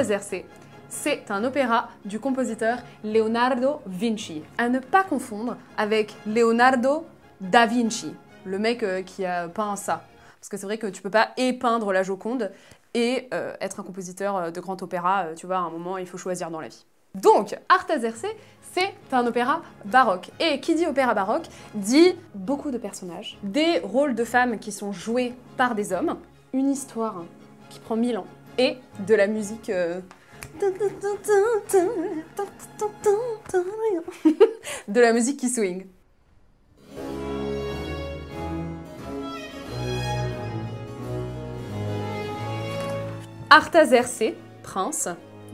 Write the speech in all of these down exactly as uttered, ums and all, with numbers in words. Artaserse. C'est un opéra du compositeur Leonardo Vinci, à ne pas confondre avec Leonardo da Vinci, le mec qui a peint ça. Parce que c'est vrai que tu peux pas et peindre la Joconde et euh, être un compositeur de grand opéra, tu vois, à un moment il faut choisir dans la vie. Donc, Artaserse, c'est un opéra baroque. Et qui dit opéra baroque dit beaucoup de personnages, des rôles de femmes qui sont joués par des hommes, une histoire qui prend mille ans, et de la musique... Euh... de la musique qui swing. Artaserse, prince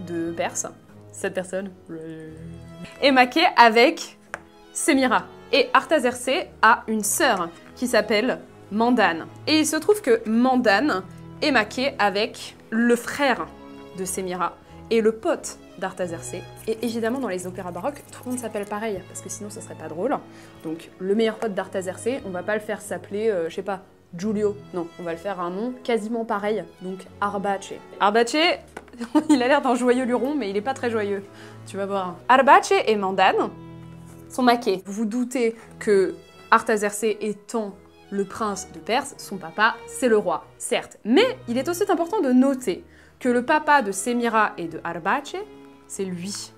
de Perse, cette personne est maquée avec Semira. Et Artaserse a une sœur qui s'appelle Mandane. Et il se trouve que Mandane est maquée avec le frère de Semira et le pote d'Artaserse. Et évidemment, dans les opéras baroques, tout le monde s'appelle pareil, parce que sinon ce serait pas drôle. Donc le meilleur pote d'Artaserse, on va pas le faire s'appeler, euh, je sais pas, Giulio. Non, on va le faire à un nom quasiment pareil, donc Arbace. Arbace, il a l'air d'un joyeux luron, mais il est pas très joyeux. Tu vas voir. Arbace et Mandane sont maqués. Vous vous doutez que Artaserse étant le prince de Perse, son papa, c'est le roi, certes. Mais il est aussi important de noter que le papa de Semira et de Arbace, c'est lui.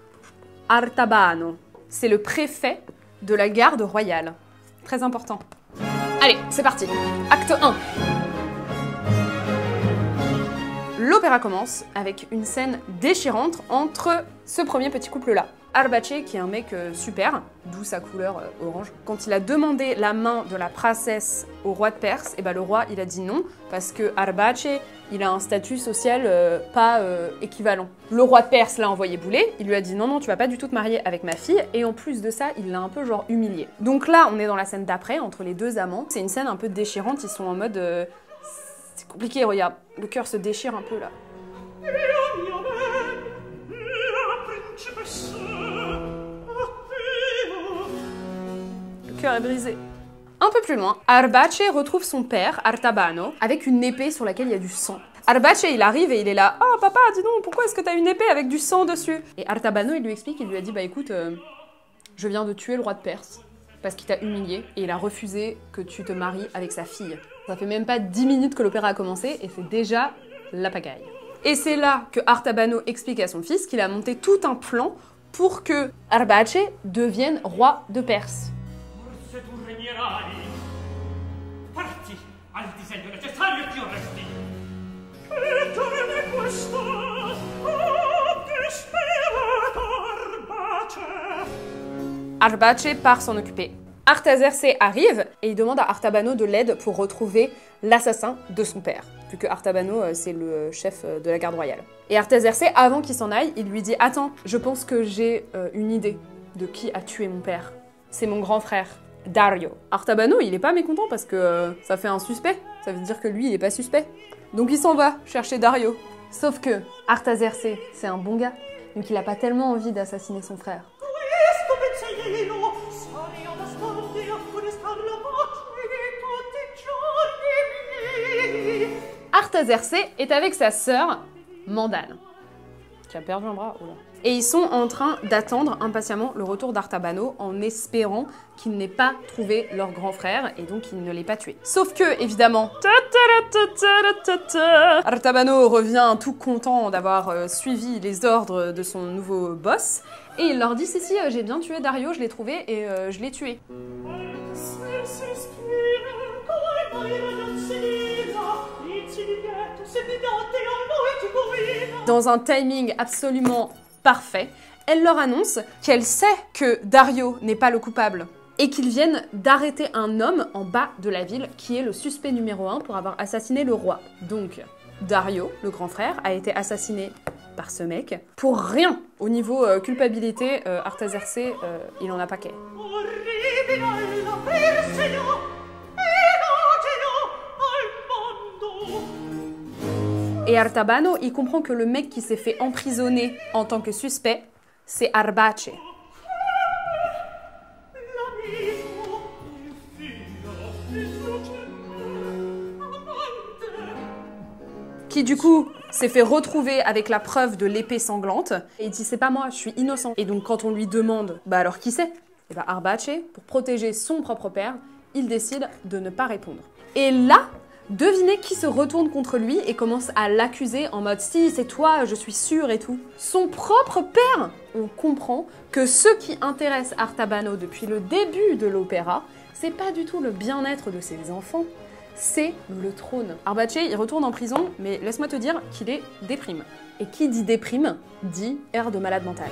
Artabano, c'est le préfet de la garde royale. Très important. Allez, c'est parti. Acte un. L'opéra commence avec une scène déchirante entre ce premier petit couple-là. Arbace, qui est un mec super, d'où sa couleur orange. Quand il a demandé la main de la princesse au roi de Perse, et ben le roi il a dit non, parce que Arbace, il a un statut social euh, pas euh, équivalent. Le roi de Perse l'a envoyé bouler, il lui a dit non, non, tu vas pas du tout te marier avec ma fille, et en plus de ça, il l'a un peu genre humilié. Donc là, on est dans la scène d'après, entre les deux amants. C'est une scène un peu déchirante, ils sont en mode... Euh, c'est compliqué, regarde, le cœur se déchire un peu là. Le cœur est brisé. Un peu plus loin, Arbace retrouve son père, Artabano, avec une épée sur laquelle il y a du sang. Arbace, il arrive et il est là « Oh papa, dis donc, pourquoi est-ce que t'as une épée avec du sang dessus ?» Et Artabano, il lui explique, il lui a dit « Bah écoute, euh, je viens de tuer le roi de Perse parce qu'il t'a humilié et il a refusé que tu te maries avec sa fille. » Ça fait même pas dix minutes que l'opéra a commencé et c'est déjà la pagaille. Et c'est là que Artabano explique à son fils qu'il a monté tout un plan pour que Arbace devienne roi de Perse. Arbace part s'en occuper. Artaserse arrive et il demande à Artabano de l'aide pour retrouver l'assassin de son père, vu que Artabano c'est le chef de la garde royale. Et Artaserse, avant qu'il s'en aille, il lui dit « Attends, je pense que j'ai euh, une idée de qui a tué mon père. C'est mon grand frère. » Dario. Artabano, il est pas mécontent parce que euh, ça fait un suspect. Ça veut dire que lui, il est pas suspect. Donc il s'en va chercher Dario. Sauf que Artaserse, c'est un bon gars. Donc il a pas tellement envie d'assassiner son frère. Artaserse est avec sa sœur, Mandane. Tu as perdu un bras, oh là. Et ils sont en train d'attendre impatiemment le retour d'Artabano en espérant qu'ils n'aient pas trouvé leur grand frère et donc qu'ils ne l'aient pas tué. Sauf que, évidemment, Artabano revient tout content d'avoir suivi les ordres de son nouveau boss et il leur dit « Si, si, j'ai bien tué Dario, je l'ai trouvé et euh, je l'ai tué. » Dans un timing absolument parfait, elle leur annonce qu'elle sait que Dario n'est pas le coupable et qu'ils viennent d'arrêter un homme en bas de la ville qui est le suspect numéro un pour avoir assassiné le roi. Donc Dario, le grand frère, a été assassiné par ce mec pour rien. Au niveau euh, culpabilité, euh, Artaserse, euh, il en a paquet. Et Artabano, il comprend que le mec qui s'est fait emprisonner en tant que suspect, c'est Arbace. Qui du coup s'est fait retrouver avec la preuve de l'épée sanglante et il dit c'est pas moi, je suis innocent. Et donc quand on lui demande bah alors qui c'est, et bah Arbace, pour protéger son propre père, il décide de ne pas répondre. Et là, devinez qui se retourne contre lui et commence à l'accuser en mode si c'est toi, je suis sûr et tout. Son propre père. On comprend que ce qui intéresse Artabano depuis le début de l'opéra, c'est pas du tout le bien-être de ses enfants, c'est le trône. Arbace, il retourne en prison, mais laisse-moi te dire qu'il est déprime. Et qui dit déprime, dit air de malade mental.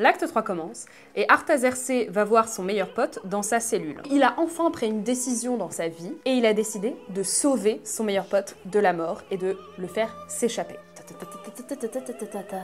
L'acte trois commence et Artaxercès va voir son meilleur pote dans sa cellule. Il a enfin pris une décision dans sa vie et il a décidé de sauver son meilleur pote de la mort et de le faire s'échapper.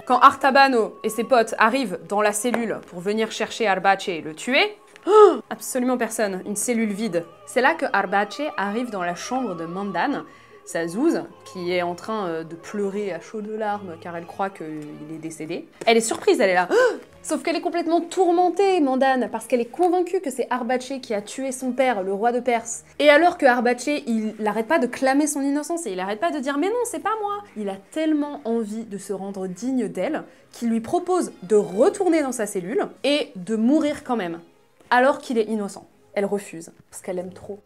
Quand Artabano et ses potes arrivent dans la cellule pour venir chercher Arbace et le tuer, oh, absolument personne, une cellule vide. C'est là que Arbace arrive dans la chambre de Mandane, sa zouze, qui est en train de pleurer à chaudes larmes car elle croit qu'il est décédé. Elle est surprise, elle est là. Oh, sauf qu'elle est complètement tourmentée, Mandane, parce qu'elle est convaincue que c'est Arbace qui a tué son père, le roi de Perse. Et alors que Arbace, il n'arrête pas de clamer son innocence et il n'arrête pas de dire « Mais non, c'est pas moi !» Il a tellement envie de se rendre digne d'elle qu'il lui propose de retourner dans sa cellule et de mourir quand même, alors qu'il est innocent. Elle refuse, parce qu'elle aime trop.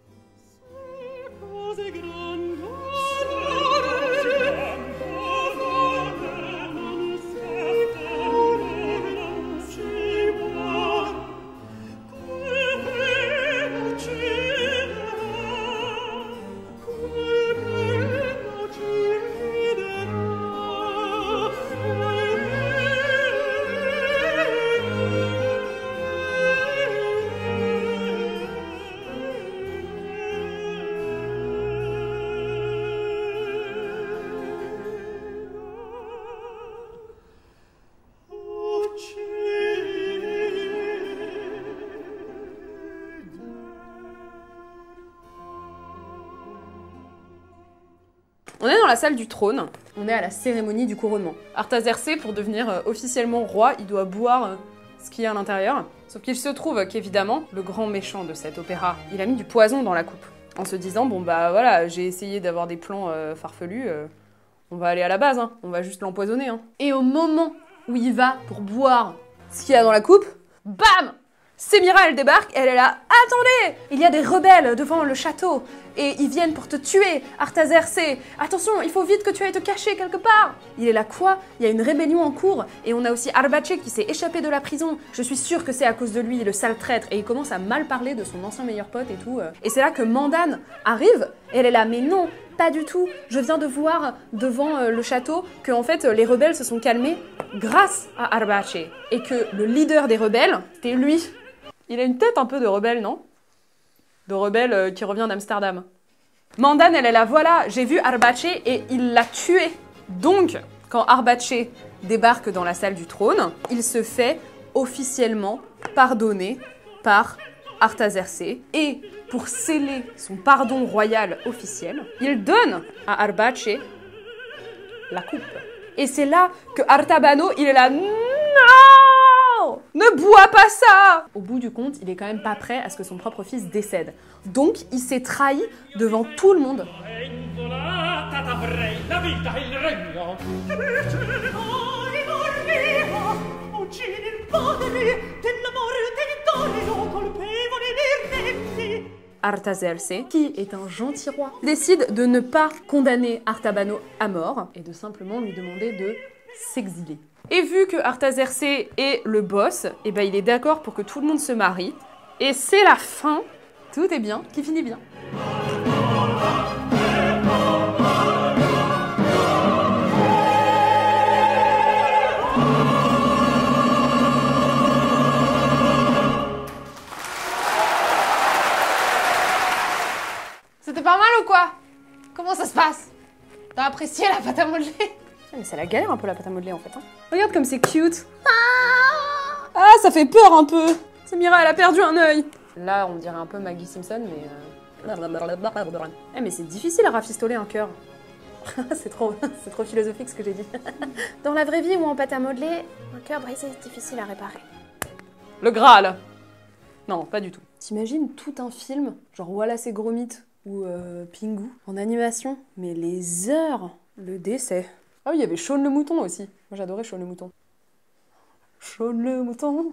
On est dans la salle du trône, on est à la cérémonie du couronnement. Artaxercès, pour devenir officiellement roi, il doit boire ce qu'il y a à l'intérieur. Sauf qu'il se trouve qu'évidemment, le grand méchant de cet opéra, il a mis du poison dans la coupe. En se disant, bon bah voilà, j'ai essayé d'avoir des plans euh, farfelus, euh, on va aller à la base, hein, on va juste l'empoisonner. Hein. Et au moment où il va pour boire ce qu'il y a dans la coupe, bam! Semira, elle débarque, elle est là, attendez, il y a des rebelles devant le château et ils viennent pour te tuer, Artaxercès, attention, il faut vite que tu ailles te cacher quelque part. Il est là, quoi? Il y a une rébellion en cours et on a aussi Arbace qui s'est échappé de la prison, je suis sûre que c'est à cause de lui, le sale traître, et il commence à mal parler de son ancien meilleur pote et tout. Et c'est là que Mandane arrive, et elle est là, mais non, pas du tout, je viens de voir devant le château que en fait les rebelles se sont calmés grâce à Arbace et que le leader des rebelles, c'était lui. Il a une tête un peu de rebelle, non? De rebelle qui revient d'Amsterdam. Mandane, elle est là, voilà, j'ai vu Arbace et il l'a tué. Donc, quand Arbace débarque dans la salle du trône, il se fait officiellement pardonner par Artaxercès. Et pour sceller son pardon royal officiel, il donne à Arbace la coupe. Et c'est là que Artabano, il est là, non! Ne bois pas ça! Au bout du compte, il est quand même pas prêt à ce que son propre fils décède. Donc, il s'est trahi devant tout le monde. Artaserse, qui est un gentil roi, décide de ne pas condamner Artabano à mort et de simplement lui demander de s'exiler. Et vu que Artaserse est le boss, et ben il est d'accord pour que tout le monde se marie. Et c'est la fin, tout est bien, qui finit bien. C'était pas mal ou quoi? Comment ça se passe? T'as apprécié la pâte à modeler? Mais c'est la galère un peu la pâte à modeler en fait. Hein. Regarde comme c'est cute. Ah, ça fait peur un peu. Semira, elle a perdu un œil. Là, on dirait un peu Maggie Simpson, mais... Euh... Eh, mais c'est difficile à rafistoler un cœur. C'est trop, c'est trop philosophique ce que j'ai dit. Dans la vraie vie ou en pâte à modeler, un cœur brisé est difficile à réparer. Le Graal. Non, pas du tout. T'imagines tout un film, genre Wallace et Gromit ou euh, Pingu, en animation. Mais les heures, le décès. Ah oui, il y avait Shaun le mouton aussi. Moi j'adorais Shaun le mouton. Shaun le mouton,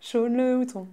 Shaun le mouton.